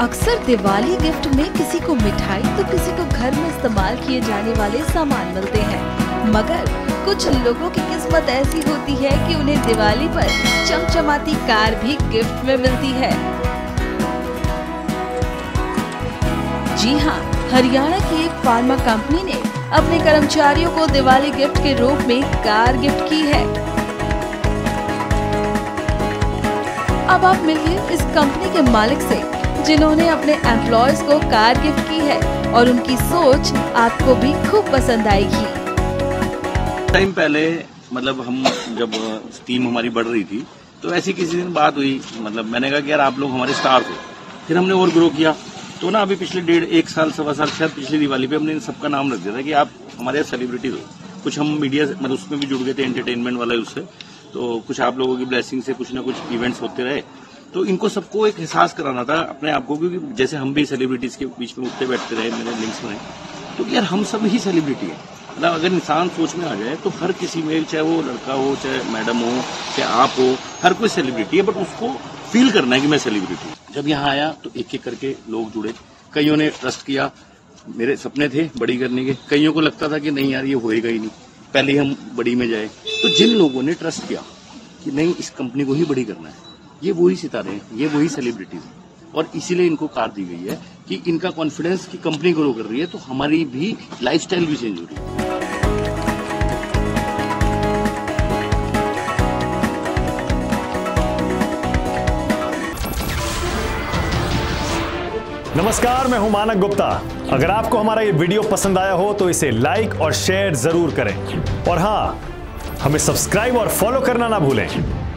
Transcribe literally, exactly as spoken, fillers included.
अक्सर दिवाली गिफ्ट में किसी को मिठाई तो किसी को घर में इस्तेमाल किए जाने वाले सामान मिलते हैं, मगर कुछ लोगों की किस्मत ऐसी होती है कि उन्हें दिवाली पर चमचमाती कार भी गिफ्ट में मिलती है। जी हाँ, हरियाणा की एक फार्मा कंपनी ने अपने कर्मचारियों को दिवाली गिफ्ट के रूप में कार गिफ्ट की है। अब आप मिलिए इस कंपनी के मालिक से, जिन्होंने अपने एम्प्लॉयज को कार गिफ्ट की है और उनकी सोच आपको भी खूब पसंद आएगी। टाइम पहले मतलब हम जब टीम हमारी बढ़ रही थी तो ऐसी किसी दिन बात हुई, मतलब मैंने कहा कि यार आप लोग हमारे स्टार हो, फिर हमने और ग्रो किया। तो ना अभी पिछले डेढ़ एक साल सवा साल शायद पिछली दिवाली पे हमने इन सबका नाम रख दिया था कि आप हमारे सेलिब्रिटीज हो। कुछ हम मीडिया मतलब उसमें भी जुड़ गए थे, एंटरटेनमेंट वाला उससे, तो कुछ आप लोगों की ब्लेसिंग से कुछ ना कुछ इवेंट्स होते रहे। तो इनको सबको एक एहसास कराना था अपने आप को, क्योंकि जैसे हम भी सेलिब्रिटीज के बीच में उठते बैठते रहे, मेरे लिंक्स में, तो यार हम सब ही सेलिब्रिटी है। मतलब अगर इंसान सोच में आ जाए तो हर किसी में, चाहे वो लड़का हो, चाहे मैडम हो, चाहे आप हो, हर कोई सेलिब्रिटी है, बट उसको फील करना है कि मैं सेलिब्रिटी हूँ। जब यहाँ आया तो एक एक करके लोग जुड़े, कईयों ने ट्रस्ट किया, मेरे सपने थे बड़ी करने के, कईयों को लगता था कि नहीं यार ये होएगा ही नहीं, पहले ही हम बड़ी में जाए। तो जिन लोगों ने ट्रस्ट किया कि नहीं इस कंपनी को ही बड़ी करना है, ये वही सितारे हैं, ये वही सेलिब्रिटीज हैं, और इसीलिए इनको कार दी गई है कि इनका कॉन्फिडेंस की कंपनी ग्रो कर रही है तो हमारी भी लाइफस्टाइल भी चेंज हो रही है। नमस्कार, मैं हूं मानक गुप्ता। अगर आपको हमारा ये वीडियो पसंद आया हो तो इसे लाइक और शेयर जरूर करें, और हां, हमें सब्सक्राइब और फॉलो करना ना भूलें